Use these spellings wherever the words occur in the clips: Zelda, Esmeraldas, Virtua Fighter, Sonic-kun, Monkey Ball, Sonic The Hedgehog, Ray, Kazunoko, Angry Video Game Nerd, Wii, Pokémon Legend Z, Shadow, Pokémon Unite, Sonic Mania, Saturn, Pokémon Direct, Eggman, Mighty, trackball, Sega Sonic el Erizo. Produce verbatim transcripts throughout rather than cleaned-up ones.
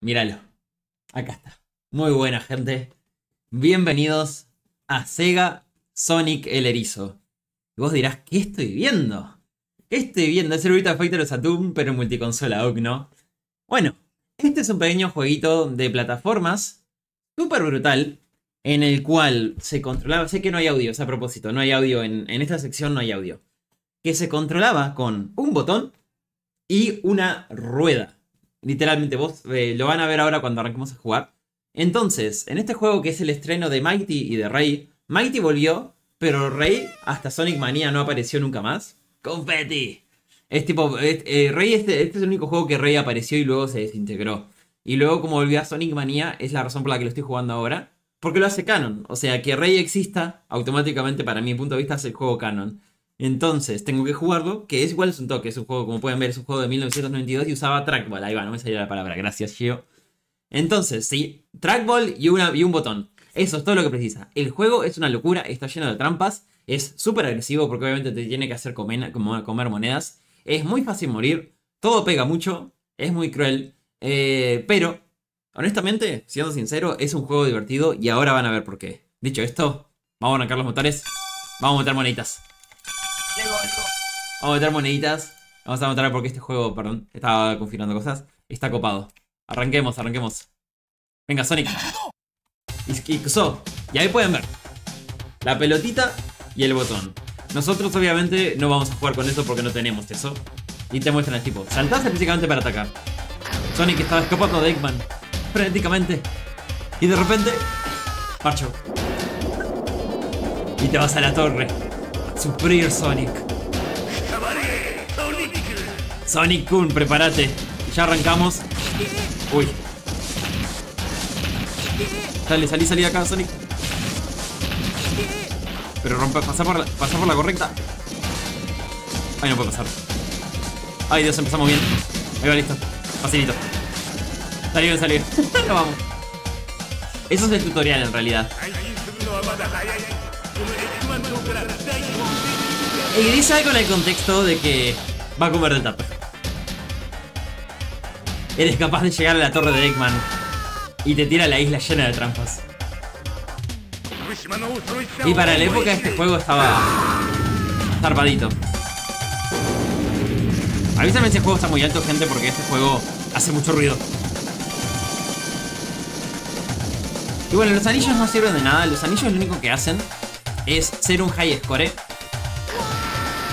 Míralo. Acá está. Muy buena, gente. Bienvenidos a Sega Sonic el Erizo. Y vos dirás, ¿qué estoy viendo? ¿Qué estoy viendo? Es el Virtua Fighter de Saturn, pero en multiconsola, ¿ok, no? Bueno, este es un pequeño jueguito de plataformas súper brutal, en el cual se controlaba... Sé que no hay audio, o sea, a propósito, no hay audio. En, en esta sección no hay audio. Que se controlaba con un botón y una rueda. Literalmente, vos eh, lo van a ver ahora cuando arranquemos a jugar. Entonces, en este juego que es el estreno de Mighty y de Ray, Mighty volvió, pero Ray hasta Sonic Mania no apareció nunca más. ¡Confetti! Es tipo, es, eh, Ray este, este es el único juego que Ray apareció y luego se desintegró. Y luego, como volvió a Sonic Mania, es la razón por la que lo estoy jugando ahora. Porque lo hace canon. O sea, que Ray exista, automáticamente, para mi punto de vista, es el juego canon. Entonces, tengo que jugarlo, que es igual, es un toque, es un juego, como pueden ver, es un juego de mil novecientos noventa y dos y usaba trackball. Ahí va, no me salía la palabra, gracias, Gio. Entonces, sí, trackball y, una, y un botón. Eso es todo lo que precisa. El juego es una locura, está lleno de trampas, es súper agresivo porque obviamente te tiene que hacer comer, comer monedas. Es muy fácil morir, todo pega mucho, es muy cruel. Eh, pero, honestamente, siendo sincero, es un juego divertido y ahora van a ver por qué. Dicho esto, vamos a arrancar los motores, vamos a meter moneditas. Vamos a meter moneditas. Vamos a mostrar porque este juego, perdón, estaba confirmando cosas. Está copado. Arranquemos, arranquemos. Venga, Sonic. Y, y, so, y ahí pueden ver la pelotita y el botón. Nosotros obviamente no vamos a jugar con eso porque no tenemos eso. Y te muestran el tipo. Saltás prácticamente para atacar. Sonic estaba escapando de Eggman prácticamente. Y de repente... Parcho. Y te vas a la torre. Suprir Sonic. Sonic-kun, prepárate. Ya arrancamos. Uy. Dale, salí, salí de acá, Sonic. Pero rompe, pasa por la, pasa por la correcta. Ay, no puede pasar. Ay, Dios, empezamos bien. Ahí va, listo. Facilito. Salí bien, salí bien. No, vamos. Eso es el tutorial en realidad. Y dice algo en el contexto de que va a comer de tapa. Eres capaz de llegar a la torre de Eggman y te tira a la isla llena de trampas. Y para la época este juego estaba zarpadito. Avísame si el juego está muy alto, gente, porque este juego hace mucho ruido. Y bueno, los anillos no sirven de nada. Los anillos lo único que hacen es ser un high score.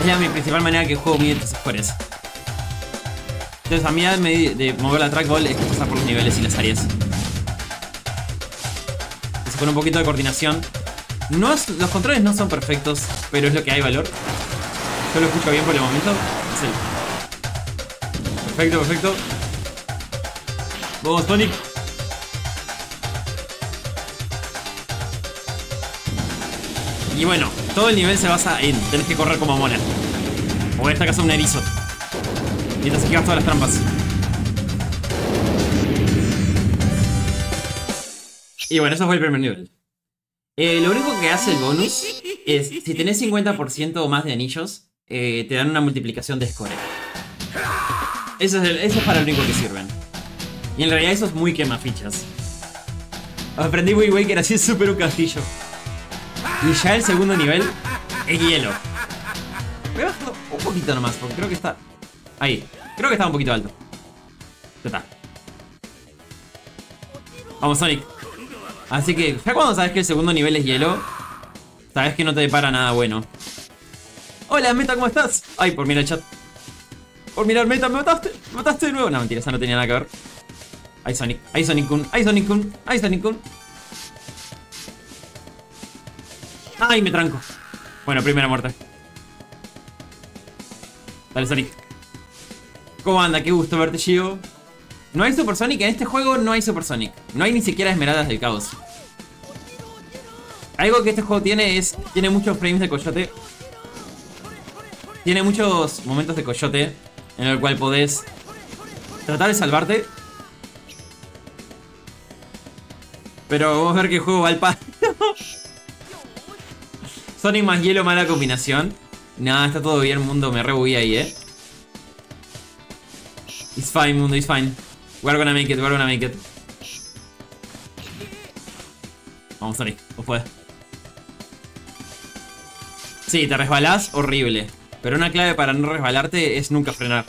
Es la principal manera que el juego mide estos scores. Entonces a mí de mover la trackball es pasar por los niveles y las áreas. Entonces, con un poquito de coordinación. No es, los controles no son perfectos, pero es lo que hay valor. Yo lo escucho bien por el momento. Sí. Perfecto, perfecto. Vamos, Sonic. Y bueno, todo el nivel se basa en tenés que correr como mona. O en esta casa un erizo. Mientras esquivas todas las trampas. Y bueno, eso fue el primer nivel. Eh, lo único que hace el bonus es, si tenés cincuenta por ciento o más de anillos, eh, te dan una multiplicación de score. Eso es, el, eso es para lo único que sirven. Y en realidad eso es muy quemafichas. Aprendí muy güey que era así súper un castillo. Y ya el segundo nivel es hielo. Voy a bajar un poquito nomás, porque creo que está... Ahí, creo que está un poquito alto. Ya está. Vamos, Sonic. Así que, ya cuando sabes que el segundo nivel es hielo, sabes que no te depara nada bueno. Hola, Meta, ¿cómo estás? Ay, por mirar el chat. Por mirar, Meta, me mataste. Me mataste de nuevo. No, mentira, esa no tenía nada que ver. Ay, Sonic. Ay, Sonic-kun. Ay, Sonic-kun. Ay, Sonic-kun. ¡Ay, me tranco! Bueno, primera muerte. Dale, Sonic. ¿Cómo anda? Qué gusto verte, Gio. No hay Super Sonic. En este juego no hay Super Sonic. No hay ni siquiera Esmeraldas del Caos. Algo que este juego tiene es... Tiene muchos frames de coyote. Tiene muchos momentos de coyote. En el cual podés... Tratar de salvarte. Pero vamos a ver que el juego va al palo. Sonic más hielo, mala combinación. Nada, está todo bien, mundo. Me rebugué ahí, eh. It's fine, mundo, it's fine. We're gonna make it, we're gonna make it. Vamos, Sonic, vos podés. Sí, te resbalás horrible. Pero una clave para no resbalarte es nunca frenar.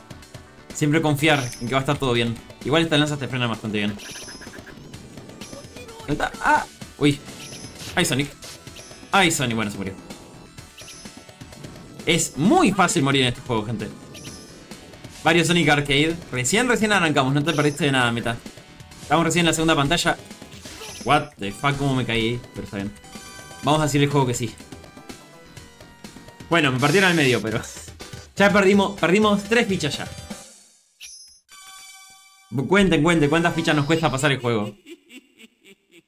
Siempre confiar en que va a estar todo bien. Igual esta lanza te frena bastante bien. ¡Ah! ¡Uy! ¡Ay, Sonic! ¡Ay, Sonic! Bueno, se murió. Es muy fácil morir en este juego, gente. Varios Sonic Arcade. Recién, recién arrancamos. No te perdiste de nada, meta. Estamos recién en la segunda pantalla. What the fuck, cómo me caí. Pero está bien. Vamos a decir el juego que sí. Bueno, me partieron al medio, pero... Ya perdimos, perdimos tres fichas ya. Cuenten, cuenten, cuántas fichas nos cuesta pasar el juego.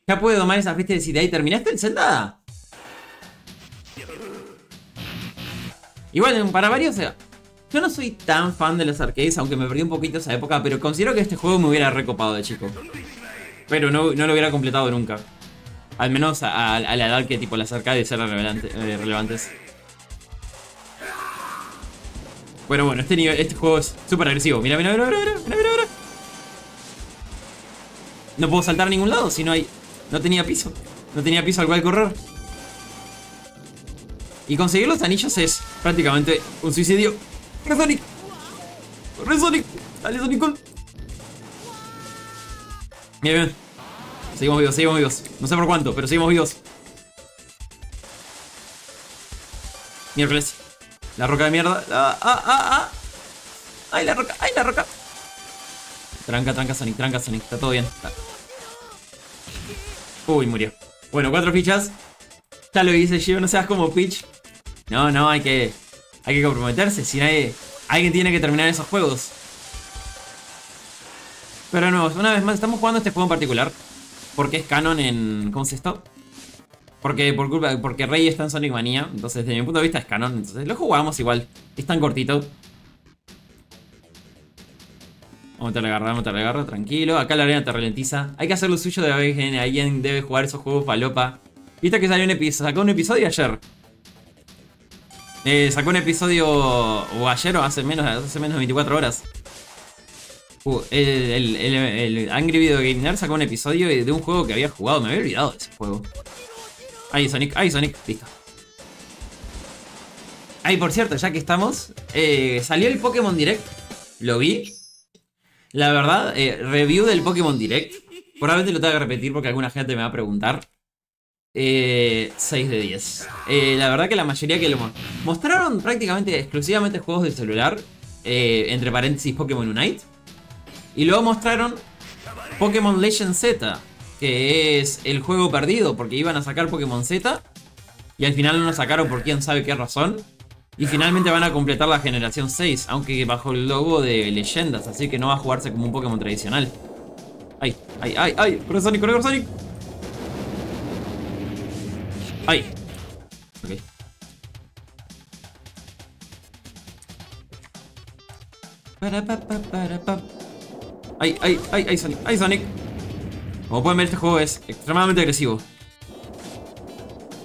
Ya puedo domar esas fichas y de ahí terminaste el Zelda. Igual, para varios... Yo no soy tan fan de los arcades, aunque me perdí un poquito esa época, pero considero que este juego me hubiera recopado de chico. Pero no, no lo hubiera completado nunca. Al menos a, a, a la edad que tipo las arcades eran relevante, eh, relevantes. Bueno, bueno, este, nivel, este juego es súper agresivo. Mira, mira, mira, mira, mira, mira, mira. No puedo saltar a ningún lado si no hay... No tenía piso. No tenía piso al cual correr. Y conseguir los anillos es prácticamente un suicidio. ¡Corre, Sonic! ¡Corre, Sonic! ¡Dale, Sonic-kun! Bien, bien. Seguimos vivos, seguimos vivos. No sé por cuánto, pero seguimos vivos. Miércoles. La roca de mierda. La... ¡Ah, ah, ah! ¡Ay, la roca! ¡Ay, la roca! Tranca, tranca, Sonic, tranca, Sonic. Está todo bien. Está... Uy, murió. Bueno, cuatro fichas. Ya lo hice, Gio. No seas como Peach. No, no, hay que... Hay que comprometerse, si nadie... Alguien tiene que terminar esos juegos. Pero de nuevo, una vez más, estamos jugando este juego en particular. Porque es canon en... ¿Cómo se esto? Porque, por culpa, porque Ray está en Sonic Mania. Entonces, desde mi punto de vista, es canon. Entonces, lo jugamos igual. Es tan cortito. Vamos a meterle agarra, vamos a meterle agarra, tranquilo. Acá la arena te ralentiza. Hay que hacer lo suyo de la B G N. Alguien debe jugar esos juegos falopa. Viste que salió un episodio, sacó un episodio ayer. Eh, sacó un episodio o ayer o hace menos, hace menos de veinticuatro horas. Uh, el, el, el, el Angry Video Game Nerd sacó un episodio de un juego que había jugado. Me había olvidado de ese juego. Ahí Sonic, ahí Sonic, listo. Ahí por cierto, ya que estamos, eh, salió el Pokémon Direct. Lo vi. La verdad, eh, review del Pokémon Direct. Probablemente lo tenga que repetir porque alguna gente me va a preguntar. Eh, seis de diez. Eh, la verdad que la mayoría que lo mo mostraron prácticamente exclusivamente juegos del celular, eh, entre paréntesis Pokémon Unite. Y luego mostraron Pokémon Legend Z, que es el juego perdido, porque iban a sacar Pokémon Z y al final no lo sacaron por quién sabe qué razón. Y finalmente van a completar la generación seis, aunque bajo el logo de Leyendas, así que no va a jugarse como un Pokémon tradicional. Ay, ay, ay, ay, corre Sonic, corre Sonic. ¡Ay! Ok. Para, pa, pa, para, pa. ¡Ay, ay, ay, ay, Sonic! ¡Ay, Sonic! Como pueden ver, este juego es extremadamente agresivo.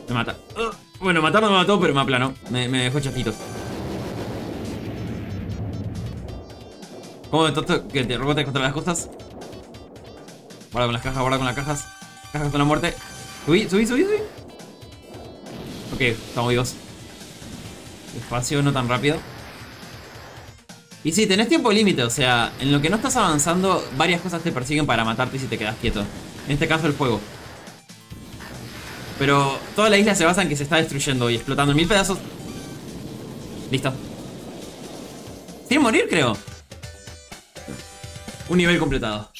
Me mata. Uh, bueno, matar no me mató, pero me aplanó. Me, me dejó chafito. ¿Cómo tonto que te rebotes contra las costas? Guarda con las cajas, guarda con las cajas. Cajas con la muerte. Subí, subí, subí, subí. Ok, estamos vivos. Despacio, no tan rápido. Y sí, tenés tiempo límite, o sea, en lo que no estás avanzando, varias cosas te persiguen para matarte si te quedas quieto. En este caso, el fuego. Pero toda la isla se basa en que se está destruyendo y explotando en mil pedazos. Listo. Sin morir, creo. Un nivel completado.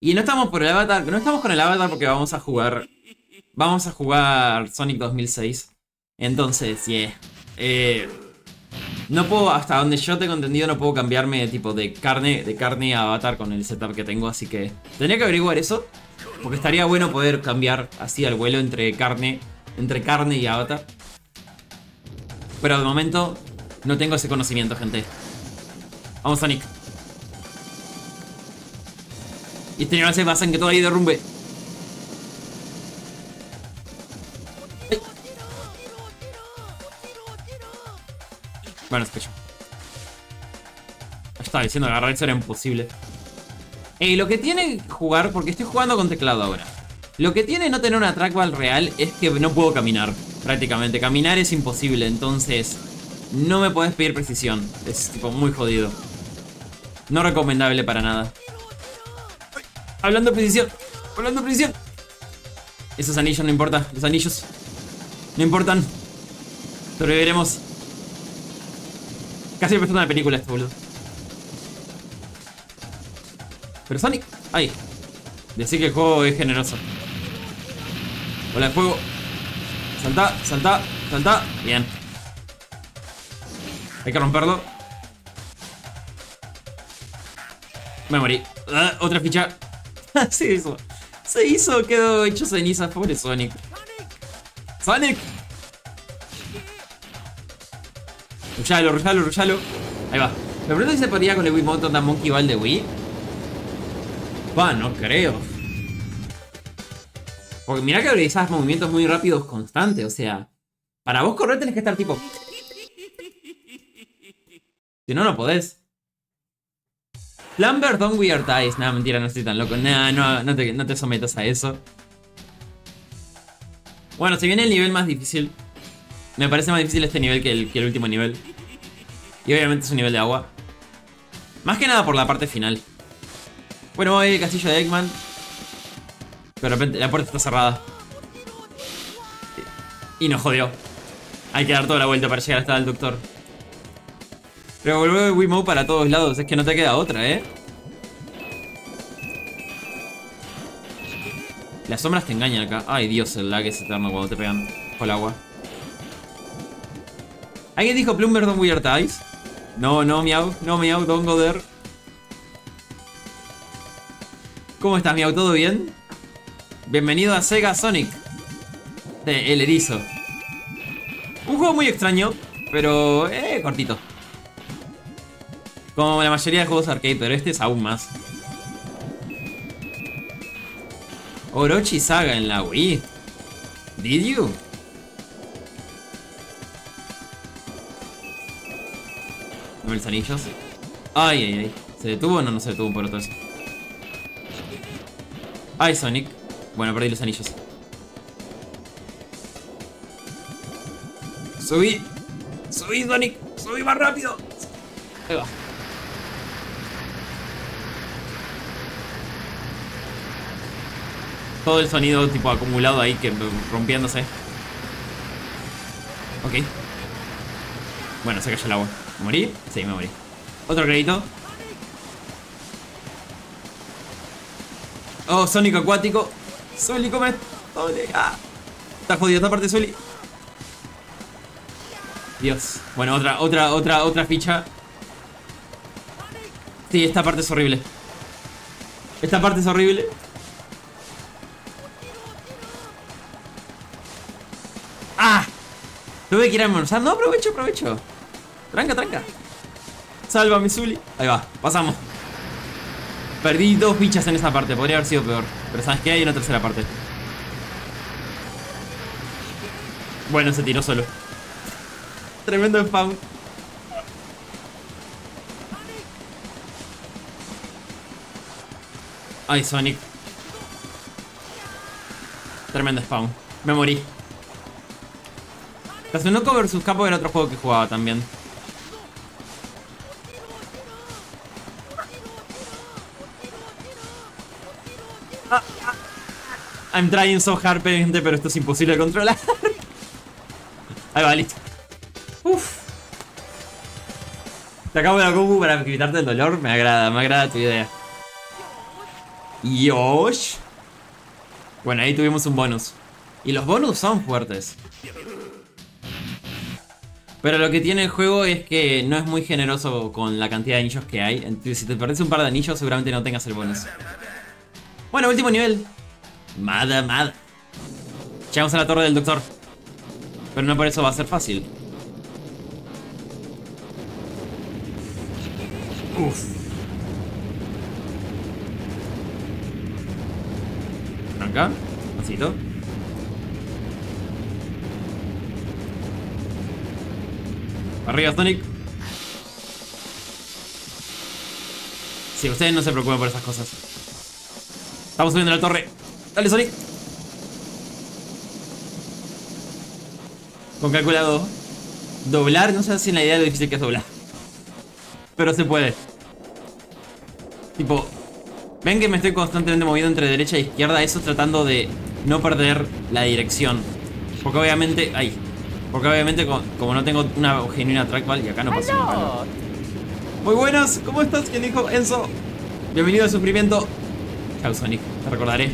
Y no estamos por el avatar, no estamos con el avatar porque vamos a jugar... Vamos a jugar Sonic dos mil seis. Entonces, yeah. Eh, no puedo, hasta donde yo tengo entendido, no puedo cambiarme de tipo de carne, de carne a avatar con el setup que tengo. Así que tendría que averiguar eso. Porque estaría bueno poder cambiar así al vuelo entre carne, entre carne y avatar. Pero de momento no tengo ese conocimiento, gente. Vamos, Sonic. Y este nivel se basa en que todo ahí derrumbe. Bueno, sospecho. Estaba diciendo agarrar eso era imposible. Eh, lo que tiene jugar, porque estoy jugando con teclado ahora, lo que tiene no tener una trackball real es que no puedo caminar, prácticamente. Caminar es imposible, entonces no me podés pedir precisión. Es tipo muy jodido. No recomendable para nada. Ay, hablando de precisión, hablando de precisión. Esos anillos no importan, los anillos no importan. Sobreviviremos. Casi empezó una película esto, boludo. Pero Sonic, ay, decir que el juego es generoso. Hola, el juego. Salta, salta, salta. Bien. Hay que romperlo. Me morí. Uh, otra ficha. Se hizo. Se hizo, quedó hecho cenizas. Pobre Sonic. ¡Sonic! Rullalo, rullalo, rullalo. Ahí va. Me pregunto si se podría con el Wii Moto tan Monkey Ball de Wii. Va, no creo. Porque mirá que realizás movimientos muy rápidos constantes. O sea, para vos correr tenés que estar tipo... Si no, no podés. Lambert, don't wear ties. Nah, mentira, no estoy tan loco. Nah, no, no, te, no te sometas a eso. Bueno, si viene el nivel más difícil. Me parece más difícil este nivel que el, que el último nivel. Y obviamente es un nivel de agua. Más que nada por la parte final. Bueno, voy a ir al castillo de Eggman. Pero de repente la puerta está cerrada. Y nos jodió. Hay que dar toda la vuelta para llegar hasta el doctor. Pero volver Wiimote para todos lados. Es que no te queda otra, ¿eh? Las sombras te engañan acá. Ay, Dios, el lag es eterno cuando te pegan con el agua. ¿Alguien dijo Plumber don't wear ties? No, no, Miau. No, Miau, don't go there. ¿Cómo estás, Miau? ¿Todo bien? Bienvenido a Sega Sonic el Erizo. Un juego muy extraño, pero eh, cortito. Como la mayoría de juegos arcade, pero este es aún más. Orochi Saga en la Wii. ¿Did you? Dame los anillos. Ay, ay, ay. ¿Se detuvo o no? No se detuvo por otro lado. Ay, Sonic. Bueno, perdí los anillos. Subí. Subí, Sonic. Subí más rápido. Ahí va. Todo el sonido tipo acumulado ahí que rompiéndose. Ok. Bueno, se cayó el agua. ¿Me morí? Sí, me morí. Otro crédito. Oh, Sonic acuático. Sully, come. Ah, está jodido esta parte, Sully. Dios. Bueno, otra, otra, otra, otra ficha. Sí, esta parte es horrible. Esta parte es horrible. ¡Ah! Tuve que ir a almorzar. No, aprovecho, aprovecho. Tranca, tranca. Sálvame, Sully. Ahí va, pasamos. Perdí dos fichas en esa parte, podría haber sido peor. Pero sabes que hay una tercera parte. Bueno, se tiró solo. Tremendo spawn. Ay, Sonic. Tremendo spawn. Me morí. Kazunoko versus Capo era otro juego que jugaba también. I'm trying so hard, gente, pero esto es imposible de controlar. Ahí va, listo. Uff. Te acabo la compu para quitarte el dolor. Me agrada, me agrada tu idea. Yosh. Bueno, ahí tuvimos un bonus. Y los bonus son fuertes. Pero lo que tiene el juego es que no es muy generoso con la cantidad de anillos que hay. Entonces, si te perdés un par de anillos, seguramente no tengas el bonus. Bueno, último nivel. Mada, mada. Llegamos a la torre del doctor. Pero no por eso va a ser fácil. Uff. Tranca. Pasito. Arriba, Sonic. Sí, ustedes no se preocupen por esas cosas. Estamos subiendo la torre. Dale, Sonic. Con calculado. Doblar, no sé si en la idea de lo difícil que es doblar, pero se puede. Tipo, ven que me estoy constantemente moviendo entre derecha e izquierda. Eso tratando de no perder la dirección. Porque obviamente... Ay. Porque obviamente como, como no tengo una genuina trackball. Y acá no pasa nada. Muy buenas, ¿cómo estás? ¿Quién dijo? Enzo. Bienvenido al sufrimiento. Chao, Sonic, te recordaré.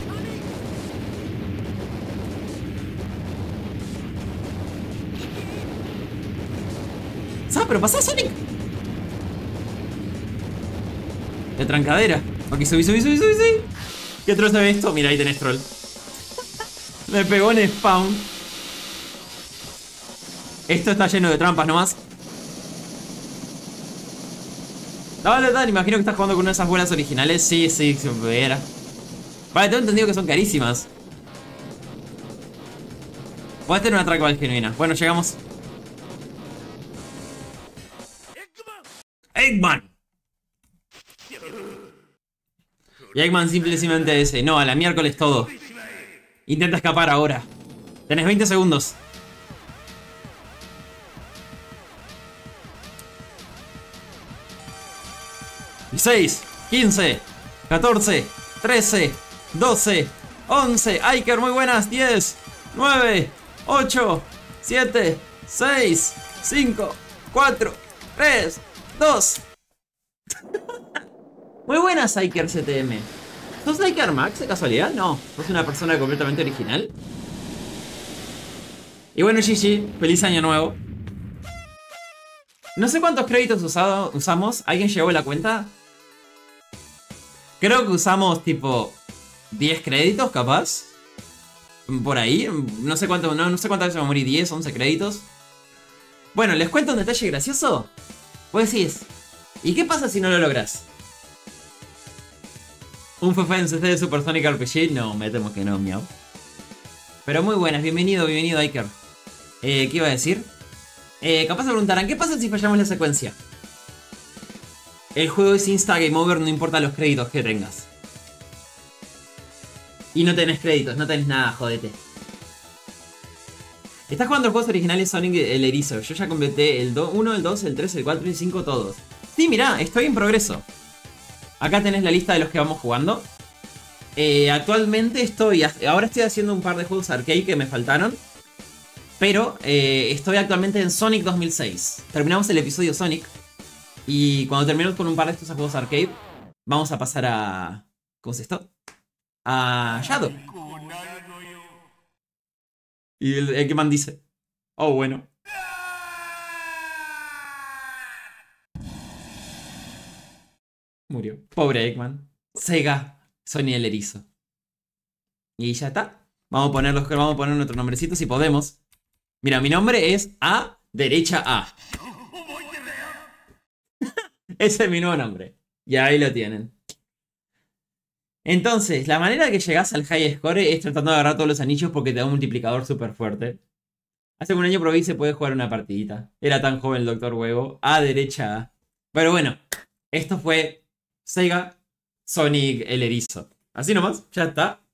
¿Sabes? Pero pasá, Sonic. De trancadera. Ok, subí, subí, subí, subí, subí. ¿Qué troll sabe esto? Mira, ahí tenés troll. Me pegó en spawn. Esto está lleno de trampas nomás. Dale, dale, imagino que estás jugando con una de esas bolas originales. Sí, sí, si me pudiera. Vale, tengo entendido que son carísimas. Podés tener una trackball genuina. Bueno, llegamos. Eggman. Y Eggman simplemente dice, no, a la miércoles todo. Intenta escapar ahora. Tenés veinte segundos. dieciséis, quince, catorce, trece, doce, once. Iker, muy buenas. diez, nueve, ocho, siete, seis, cinco, cuatro, tres, dos. Muy buenas, Iker C T M. ¿Sos Iker Max de casualidad? No, sos una persona completamente original. Y bueno, Gigi, feliz año nuevo. No sé cuántos créditos usado, usamos. ¿Alguien llevó la cuenta? Creo que usamos tipo diez créditos, capaz. Por ahí. No sé cuánto, no, no sé cuántas veces me morí. diez, once créditos. Bueno, ¿les cuento un detalle gracioso? Vos decís, ¿y qué pasa si no lo logras? ¿Un F F en C C de Super Sonic R P G? No, me temo que no, miau. Pero muy buenas. Bienvenido, bienvenido, Iker. Eh, ¿qué iba a decir? Eh, capaz se preguntarán, ¿qué pasa si fallamos la secuencia? El juego es insta game over, no importa los créditos que tengas. Y no tenés créditos, no tenés nada, jodete. Estás jugando los juegos originales Sonic el Erizo. Yo ya completé el uno, el dos, el tres, el cuatro y el cinco, todos. Sí, mirá, estoy en progreso. Acá tenés la lista de los que vamos jugando. Eh, actualmente estoy, ahora estoy haciendo un par de juegos arcade que me faltaron. Pero eh, estoy actualmente en Sonic dos mil seis. Terminamos el episodio Sonic. Y cuando terminemos con un par de estos juegos arcade, vamos a pasar a... ¿Cómo es esto? A Shadow. Y el Eggman dice... Oh, bueno. Murió. Pobre Eggman. Sega Sonic el Erizo. Y ya está. Vamos a poner, los, vamos a poner nuestro nombrecito si podemos. Mira, mi nombre es A, derecha A. Ese es mi nuevo nombre. Y ahí lo tienen. Entonces, la manera que llegás al high score es tratando de agarrar todos los anillos porque te da un multiplicador súper fuerte. Hace un año probé y se puede jugar una partidita. Era tan joven el Doctor Huevo. A, derecha A. Pero bueno, esto fue Sega Sonic el Erizo. Así nomás, ya está.